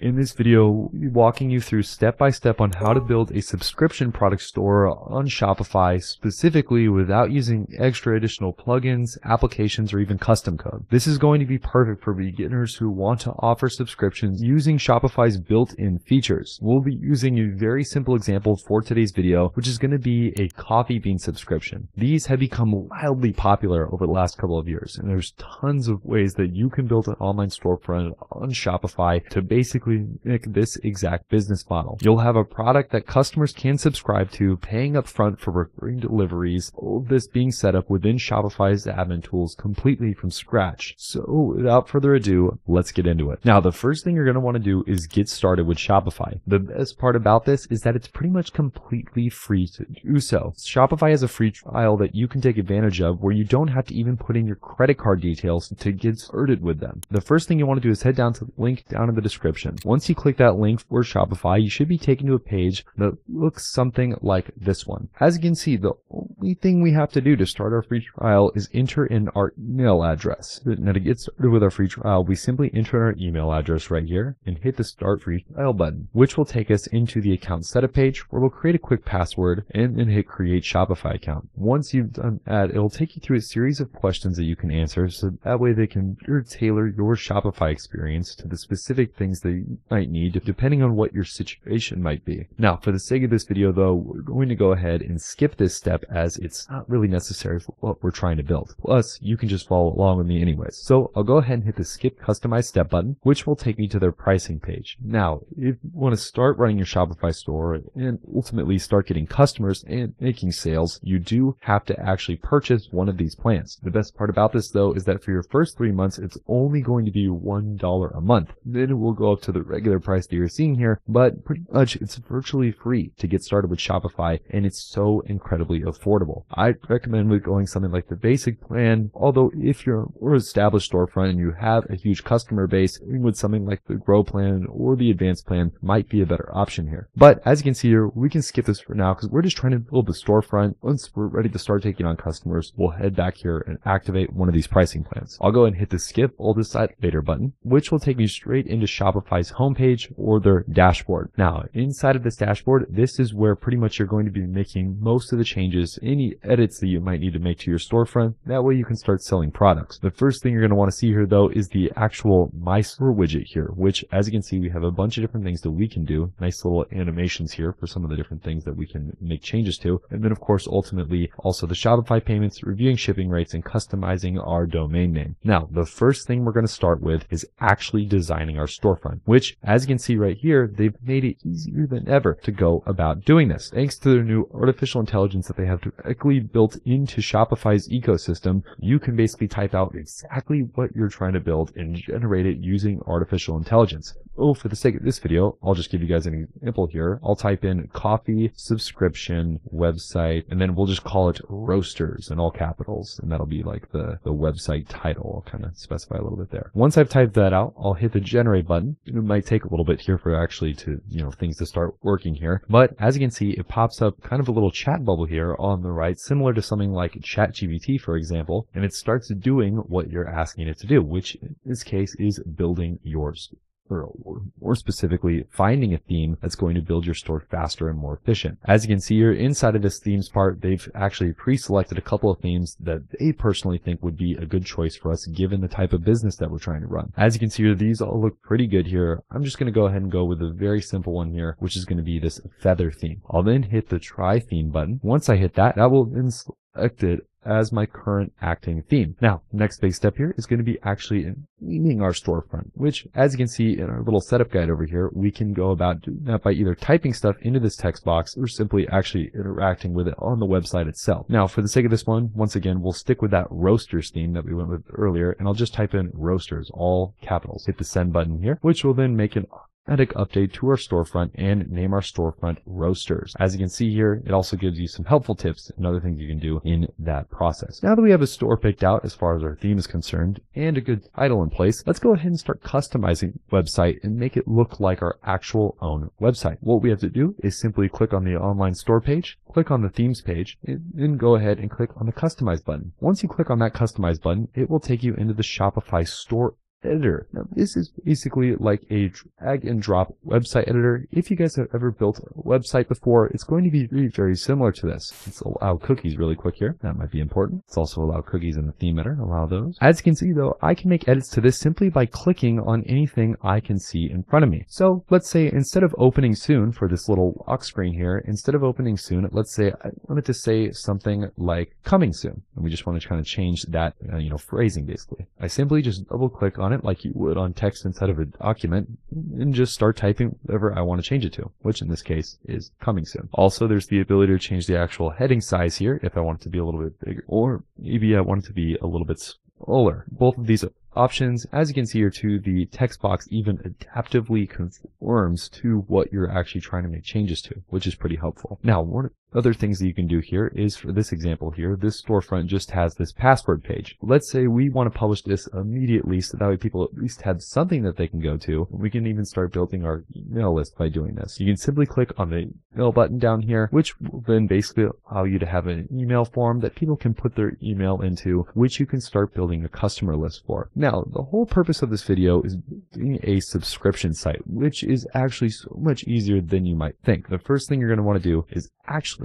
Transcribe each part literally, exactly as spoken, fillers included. In this video, we'll be walking you through step-by-step on how to build a subscription product store on Shopify, specifically without using extra additional plugins, applications, or even custom code. This is going to be perfect for beginners who want to offer subscriptions using Shopify's built-in features. We'll be using a very simple example for today's video, which is going to be a coffee bean subscription. These have become wildly popular over the last couple of years, and there's tons of ways that you can build an online storefront on Shopify to basically make this exact business model. You'll have a product that customers can subscribe to, paying up front for recurring deliveries, all of this being set up within Shopify's admin tools completely from scratch. So without further ado, let's get into it. Now, the first thing you're going to want to do is get started with Shopify. The best part about this is that it's pretty much completely free to do so. Shopify has a free trial that you can take advantage of where you don't have to even put in your credit card details to get started with them. The first thing you want to do is head down to the link down in the description. Once you click that link for Shopify, you should be taken to a page that looks something like this one. As you can see, the only thing we have to do to start our free trial is enter in our email address. Now, to get started with our free trial, we simply enter our email address right here and hit the Start Free Trial button, which will take us into the account setup page where we'll create a quick password and then hit Create Shopify Account. Once you've done that, it'll take you through a series of questions that you can answer, so that way they can tailor your Shopify experience to the specific things that you might need depending on what your situation might be. Now, for the sake of this video though, we're going to go ahead and skip this step as it's not really necessary for what we're trying to build. Plus, you can just follow along with me anyways. So I'll go ahead and hit the skip customized step button, which will take me to their pricing page. Now, if you want to start running your Shopify store and ultimately start getting customers and making sales, you do have to actually purchase one of these plans. The best part about this though is that for your first three months, it's only going to be one dollar a month. Then it will go up to the regular price that you're seeing here, but pretty much it's virtually free to get started with Shopify, and it's so incredibly affordable. I recommend with going something like the basic plan, although if you're an established storefront and you have a huge customer base, with something like the Grow plan or the Advanced plan might be a better option here. But as you can see here, we can skip this for now because we're just trying to build the storefront. Once we're ready to start taking on customers, we'll head back here and activate one of these pricing plans. I'll go ahead and hit the skip all decide later button, which will take me straight into Shopify homepage or their dashboard. Now, inside of this dashboard, this is where pretty much you're going to be making most of the changes, any edits that you might need to make to your storefront. That way you can start selling products. The first thing you're going to want to see here though is the actual My Store widget here, which as you can see, we have a bunch of different things that we can do. Nice little animations here for some of the different things that we can make changes to. And then of course, ultimately also the Shopify payments, reviewing shipping rates, and customizing our domain name. Now, the first thing we're going to start with is actually designing our storefront, which as you can see right here, they've made it easier than ever to go about doing this. Thanks to their new artificial intelligence that they have directly built into Shopify's ecosystem, you can basically type out exactly what you're trying to build and generate it using artificial intelligence. Oh, for the sake of this video, I'll just give you guys an example here. I'll type in coffee subscription website, and then we'll just call it roasters in all capitals. And that'll be like the, the website title. I'll kind of specify a little bit there. Once I've typed that out, I'll hit the generate button. It might take a little bit here for actually to, you know, things to start working here. But as you can see, it pops up kind of a little chat bubble here on the right, similar to something like ChatGPT, for example, and it starts doing what you're asking it to do, which in this case is building yours. Or more specifically, finding a theme that's going to build your store faster and more efficient. As you can see here, inside of this themes part, they've actually pre-selected a couple of themes that they personally think would be a good choice for us given the type of business that we're trying to run. As you can see here, these all look pretty good here. I'm just going to go ahead and go with a very simple one here, which is going to be this feather theme. I'll then hit the try theme button. Once I hit that, that will then select it as my current acting theme. Now, next big step here is going to be actually naming our storefront, which as you can see in our little setup guide over here, we can go about doing that by either typing stuff into this text box or simply actually interacting with it on the website itself. Now, for the sake of this one, once again, we'll stick with that roasters theme that we went with earlier, and I'll just type in roasters, all capitals. Hit the send button here, which will then make an automatic update to our storefront and name our storefront roasters. As you can see here, it also gives you some helpful tips and other things you can do in that process. Now that we have a store picked out as far as our theme is concerned and a good title in place, let's go ahead and start customizing the website and make it look like our actual own website. What we have to do is simply click on the online store page, click on the themes page, and then go ahead and click on the customize button. Once you click on that customize button, it will take you into the Shopify store editor. Now, this is basically like a drag and drop website editor. If you guys have ever built a website before, it's going to be very, very similar to this. Let's allow cookies really quick here. That might be important. Let's also allow cookies in the theme editor. Allow those. As you can see though, I can make edits to this simply by clicking on anything I can see in front of me. So let's say instead of opening soon for this little lock screen here, instead of opening soon, let's say I wanted to say something like coming soon. And we just want to kind of change that, uh, you know, phrasing basically. I simply just double click on it like you would on text inside of a document and just start typing whatever I want to change it to, which in this case is coming soon. Also, there's the ability to change the actual heading size here if I want it to be a little bit bigger, or maybe I want it to be a little bit smaller. Both of these options, as you can see here too, the text box even adaptively conforms to what you're actually trying to make changes to, which is pretty helpful. Now, one other things that you can do here is, for this example here, this storefront just has this password page. Let's say we want to publish this immediately so that way people at least have something that they can go to. We can even start building our email list by doing this. You can simply click on the email button down here, which will then basically allow you to have an email form that people can put their email into, which you can start building a customer list for. Now, the whole purpose of this video is being a subscription site, which is actually so much easier than you might think. The first thing you're going to want to do is actually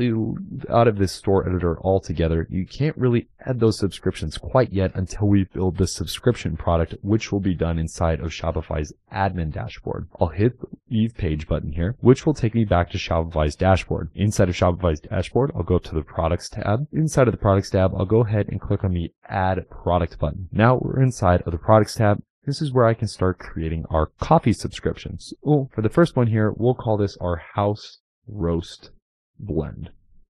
out of this store editor altogether. You can't really add those subscriptions quite yet until we build the subscription product, which will be done inside of Shopify's admin dashboard. I'll hit the leave page button here, which will take me back to Shopify's dashboard. Inside of Shopify's dashboard, I'll go up to the products tab. Inside of the products tab, I'll go ahead and click on the add product button. Now we're inside of the products tab. This is where I can start creating our coffee subscriptions. Oh, for the first one here, we'll call this our house roast blend.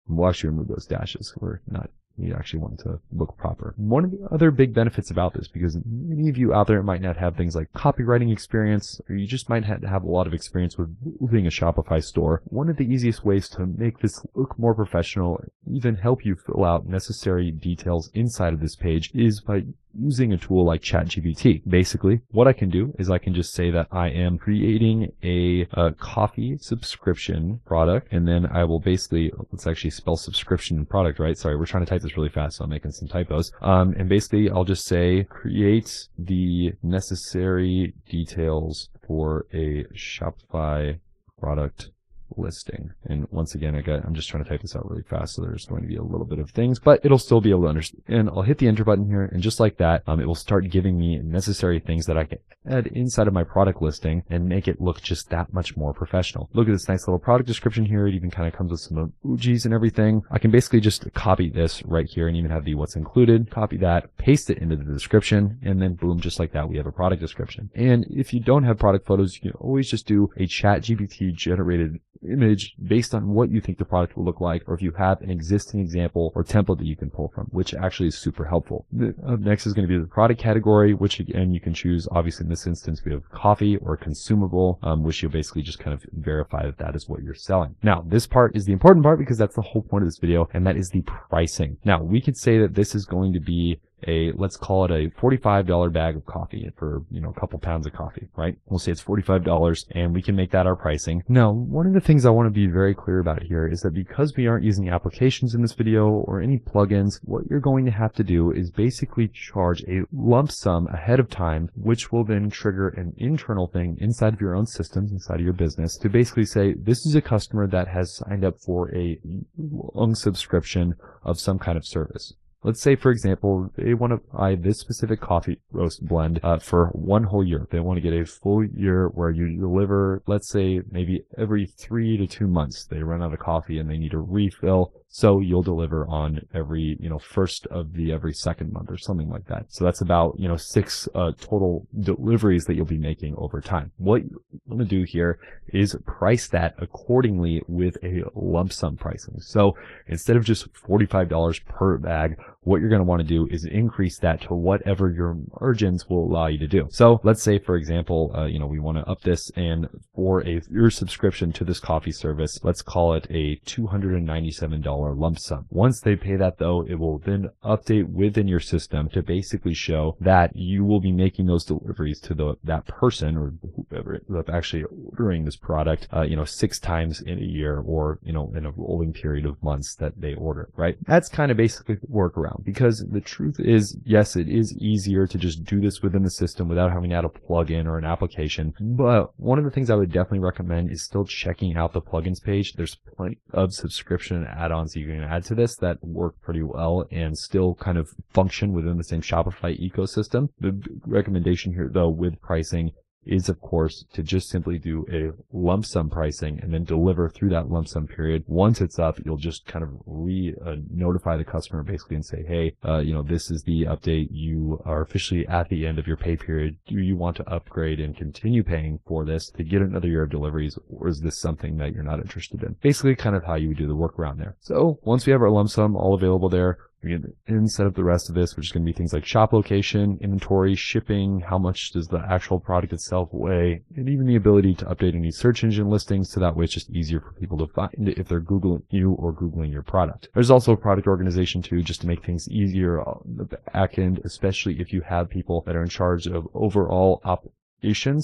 We'll actually remove those dashes. We're not, we actually want it to look proper. One of the other big benefits about this, because many of you out there might not have things like copywriting experience, or you just might have, have a lot of experience with building a Shopify store, one of the easiest ways to make this look more professional, even help you fill out necessary details inside of this page, is by using a tool like ChatGPT. Basically, what I can do is I can just say that I am creating a, a coffee subscription product, and then I will basically, let's actually spell subscription and product, right? Sorry, we're trying to type this really fast, so I'm making some typos. Um, and basically, I'll just say, create the necessary details for a Shopify product listing. And once again, I got, I'm just trying to type this out really fast, so there's going to be a little bit of things, but it'll still be able to understand. And I'll hit the enter button here, and just like that, um, it will start giving me necessary things that I can add inside of my product listing and make it look just that much more professional. Look at this nice little product description here. It even kind of comes with some emojis and everything. I can basically just copy this right here and even have the what's included, copy that, paste it into the description, and then boom, just like that, we have a product description. And if you don't have product photos, you can always just do a ChatGPT generated image based on what you think the product will look like, or if you have an existing example or template that you can pull from, which actually is super helpful. The, uh, next is going to be the product category, which again you can choose. Obviously in this instance we have coffee or consumable, um, which you'll basically just kind of verify that that is what you're selling. Now this part is the important part, because that's the whole point of this video, and that is the pricing. Now we could say that this is going to be a, let's call it a forty-five dollar bag of coffee for, you know, a couple pounds of coffee, right? We'll say it's forty-five dollars, and we can make that our pricing. Now, one of the things I want to be very clear about here is that because we aren't using applications in this video or any plugins, what you're going to have to do is basically charge a lump sum ahead of time, which will then trigger an internal thing inside of your own systems, inside of your business, to basically say, this is a customer that has signed up for a long subscription of some kind of service. Let's say, for example, they want to buy this specific coffee roast blend uh, for one whole year. They want to get a full year where you deliver, let's say, maybe every three to two months. They run out of coffee and they need a refill. So you'll deliver on every, you know, first of the every second month or something like that. So that's about, you know, six uh, total deliveries that you'll be making over time. What you want to do here is price that accordingly with a lump sum pricing. So instead of just forty-five dollars per bag, what you're going to want to do is increase that to whatever your margins will allow you to do. So let's say, for example, uh, you know, we want to up this, and for a your subscription to this coffee service, let's call it a two hundred ninety-seven dollars lump sum. Once they pay that though, it will then update within your system to basically show that you will be making those deliveries to the that person or whoever is actually ordering this product, uh, you know, six times in a year, or, you know, in a rolling period of months that they order, right? That's kind of basically the workaround, because the truth is, yes, it is easier to just do this within the system without having to add a plugin or an application. But one of the things I would definitely recommend is still checking out the plugins page. There's plenty of subscription add-ons that you can add to this that work pretty well and still kind of function within the same Shopify ecosystem. The recommendation here, though, with pricing is, of course, to just simply do a lump sum pricing and then deliver through that lump sum period. Once it's up, you'll just kind of re uh, notify the customer basically and say, hey, uh, you know, this is the update. You are officially at the end of your pay period. Do you want to upgrade and continue paying for this to get another year of deliveries, or is this something that you're not interested in? Basically kind of how you would do the workaround there. So once we have our lump sum all available there, we can set up the rest of this, which is going to be things like shop location, inventory, shipping, how much does the actual product itself weigh, and even the ability to update any search engine listings, so that way it's just easier for people to find if they're Googling you or Googling your product. There's also a product organization too, just to make things easier on the back end, especially if you have people that are in charge of overall operations.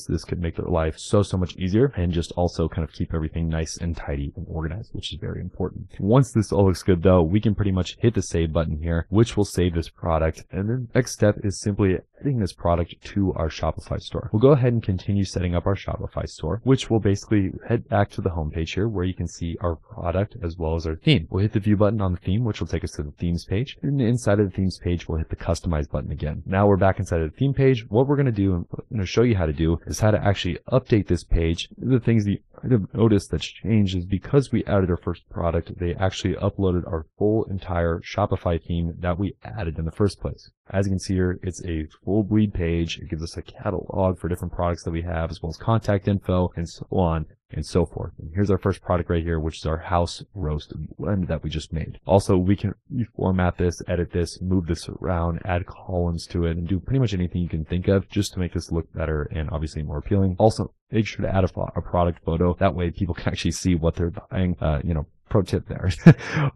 This could make their life so, so much easier, and just also kind of keep everything nice and tidy and organized, which is very important. Once this all looks good, though, we can pretty much hit the save button here, which will save this product. And then next step is simply adding this product to our Shopify store. We'll go ahead and continue setting up our Shopify store, which will basically head back to the homepage here, where you can see our product as well as our theme. We'll hit the view button on the theme, which will take us to the themes page. And inside of the themes page, we'll hit the customize button again. Now we're back inside of the theme page. What we're going to do, and I'm going to show you how to do, is how to actually update this page. The things that you might have noticed that's changed is because we added our first product, they actually uploaded our full entire Shopify theme that we added in the first place. As you can see here, it's a full bleed page. It gives us a catalog for different products that we have, as well as contact info and so on and so forth. And here's our first product right here, which is our house roast blend that we just made. Also, we can reformat this, edit this, move this around, add columns to it, and do pretty much anything you can think of just to make this look better and obviously more appealing. Also, make sure to add a, a product photo. That way people can actually see what they're buying, uh, you know, pro tip there.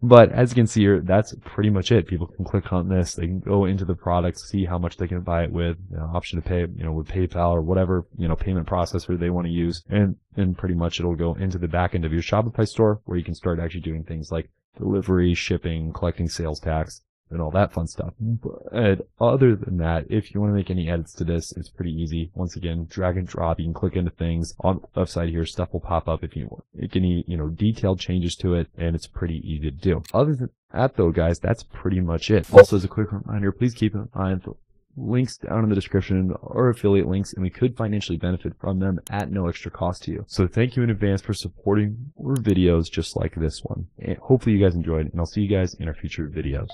But as you can see here, that's pretty much it. People can click on this. They can go into the product, see how much they can buy it with, you know, option to pay, you know, with PayPal or whatever, you know, payment processor they want to use. And then pretty much it'll go into the back end of your Shopify store, where you can start actually doing things like delivery, shipping, collecting sales tax, and all that fun stuff. But other than that, if you want to make any edits to this, it's pretty easy. Once again, drag and drop. You can click into things on the left side here. Stuff will pop up if you want to make any, you know, detailed changes to it, and it's pretty easy to do. Other than that, though, guys, that's pretty much it. Also, as a quick reminder, please keep in mind the links down in the description are affiliate links, and we could financially benefit from them at no extra cost to you. So thank you in advance for supporting more videos just like this one. And hopefully you guys enjoyed, and I'll see you guys in our future videos.